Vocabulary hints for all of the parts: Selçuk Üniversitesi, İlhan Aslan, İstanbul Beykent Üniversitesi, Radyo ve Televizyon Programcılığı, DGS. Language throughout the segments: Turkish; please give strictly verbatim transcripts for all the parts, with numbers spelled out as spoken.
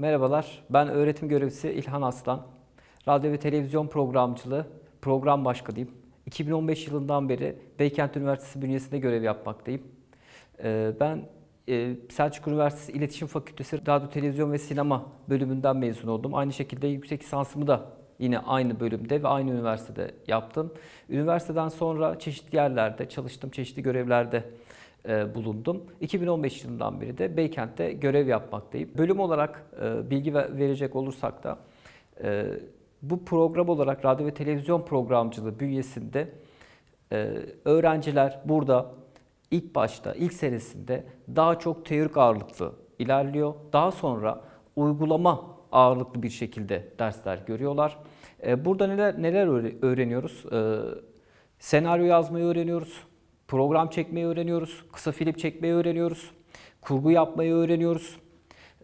Merhabalar, ben öğretim görevlisi İlhan Aslan. Radyo ve Televizyon Programcılığı Program Başkanıyım. iki bin on beş yılından beri Beykent Üniversitesi bünyesinde görev yapmaktayım. Ben Selçuk Üniversitesi İletişim Fakültesi Radyo, Televizyon ve Sinema bölümünden mezun oldum. Aynı şekilde yüksek lisansımı da yine aynı bölümde ve aynı üniversitede yaptım. Üniversiteden sonra çeşitli yerlerde çalıştım, çeşitli görevlerde bulundum. iki bin on beş yılından beri de Beykent'te görev yapmaktayım. Bölüm olarak bilgi verecek olursak da bu program olarak radyo ve televizyon programcılığı bünyesinde öğrenciler burada ilk başta, ilk senesinde daha çok teorik ağırlıklı ilerliyor. Daha sonra uygulama ağırlıklı bir şekilde dersler görüyorlar. Burada neler, neler öğreniyoruz? Senaryo yazmayı öğreniyoruz. Program çekmeyi öğreniyoruz, kısa film çekmeyi öğreniyoruz, kurgu yapmayı öğreniyoruz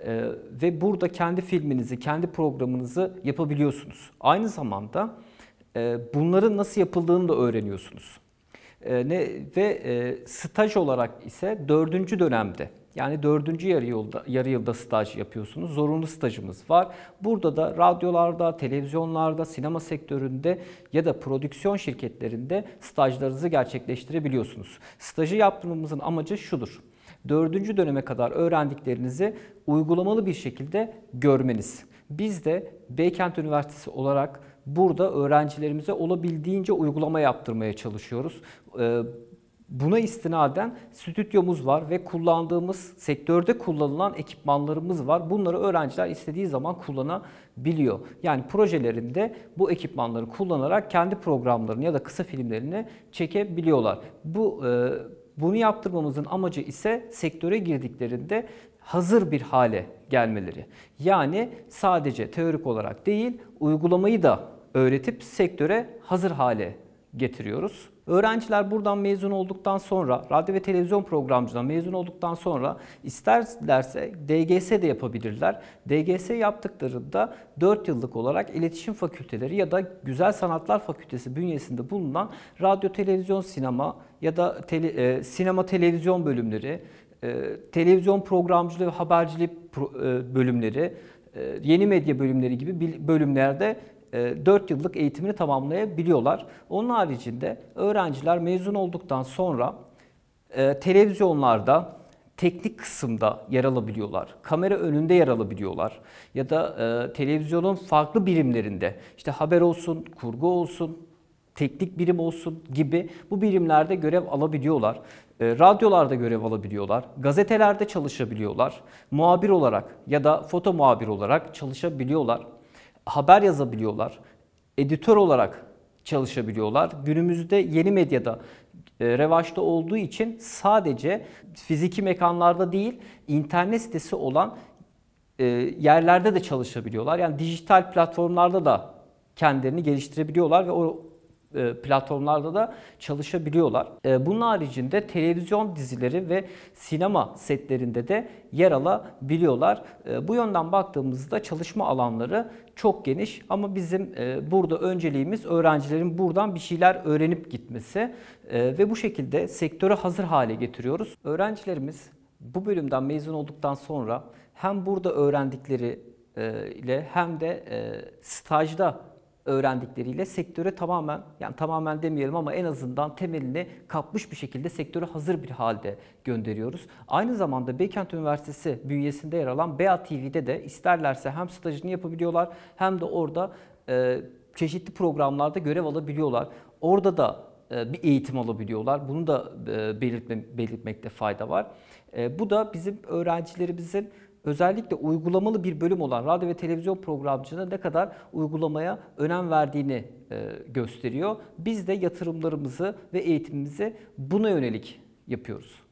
ee, ve burada kendi filminizi, kendi programınızı yapabiliyorsunuz. Aynı zamanda e, bunların nasıl yapıldığını da öğreniyorsunuz. E, ne, ve e, staj olarak ise dördüncü dönemde, yani dördüncü yarı yılda, yarı yılda staj yapıyorsunuz. Zorunlu stajımız var. Burada da radyolarda, televizyonlarda, sinema sektöründe ya da prodüksiyon şirketlerinde stajlarınızı gerçekleştirebiliyorsunuz. Stajı yaptırmamızın amacı şudur. Dördüncü döneme kadar öğrendiklerinizi uygulamalı bir şekilde görmeniz. Biz de Beykent Üniversitesi olarak burada öğrencilerimize olabildiğince uygulama yaptırmaya çalışıyoruz. Ee, Buna istinaden stüdyomuz var ve kullandığımız, sektörde kullanılan ekipmanlarımız var. Bunları öğrenciler istediği zaman kullanabiliyor. Yani projelerinde bu ekipmanları kullanarak kendi programlarını ya da kısa filmlerini çekebiliyorlar. Bu, bunu yaptırmamızın amacı ise sektöre girdiklerinde hazır bir hale gelmeleri. Yani sadece teorik olarak değil, uygulamayı da öğretip sektöre hazır hale getiriyoruz. Öğrenciler buradan mezun olduktan sonra, radyo ve televizyon programcılığına mezun olduktan sonra isterlerse D G S de yapabilirler. D G S yaptıklarında dört yıllık olarak iletişim fakülteleri ya da Güzel Sanatlar Fakültesi bünyesinde bulunan radyo, televizyon, sinema ya da tele, e, sinema televizyon bölümleri, e, televizyon programcılığı ve habercilik pro, e, bölümleri, e, yeni medya bölümleri gibi bölümlerde dört yıllık eğitimini tamamlayabiliyorlar. Onun haricinde öğrenciler mezun olduktan sonra televizyonlarda teknik kısımda yer alabiliyorlar. Kamera önünde yer alabiliyorlar. Ya da televizyonun farklı birimlerinde, işte haber olsun, kurgu olsun, teknik birim olsun gibi bu birimlerde görev alabiliyorlar. Radyolarda görev alabiliyorlar. Gazetelerde çalışabiliyorlar. Muhabir olarak ya da foto muhabir olarak çalışabiliyorlar. Haber yazabiliyorlar, editör olarak çalışabiliyorlar. Günümüzde yeni medyada revaçta olduğu için sadece fiziki mekanlarda değil, internet sitesi olan yerlerde de çalışabiliyorlar. Yani dijital platformlarda da kendilerini geliştirebiliyorlar ve o platformlarda da çalışabiliyorlar. Bunun haricinde televizyon dizileri ve sinema setlerinde de yer alabiliyorlar. Bu yönden baktığımızda çalışma alanları çok geniş ama bizim burada önceliğimiz öğrencilerin buradan bir şeyler öğrenip gitmesi ve bu şekilde sektörü hazır hale getiriyoruz. Öğrencilerimiz bu bölümden mezun olduktan sonra hem burada öğrendikleri ile hem de stajda öğrendikleriyle sektöre tamamen, yani tamamen demeyelim ama en azından temelini kapmış bir şekilde sektöre hazır bir halde gönderiyoruz. Aynı zamanda Beykent Üniversitesi bünyesinde yer alan Bea T V'de de isterlerse hem stajını yapabiliyorlar hem de orada e, çeşitli programlarda görev alabiliyorlar. Orada da e, bir eğitim alabiliyorlar. Bunu da e, belirtme, belirtmekte fayda var. E, bu da bizim öğrencilerimizin özellikle uygulamalı bir bölüm olan radyo ve televizyon programcılığına ne kadar uygulamaya önem verdiğini gösteriyor. Biz de yatırımlarımızı ve eğitimimizi buna yönelik yapıyoruz.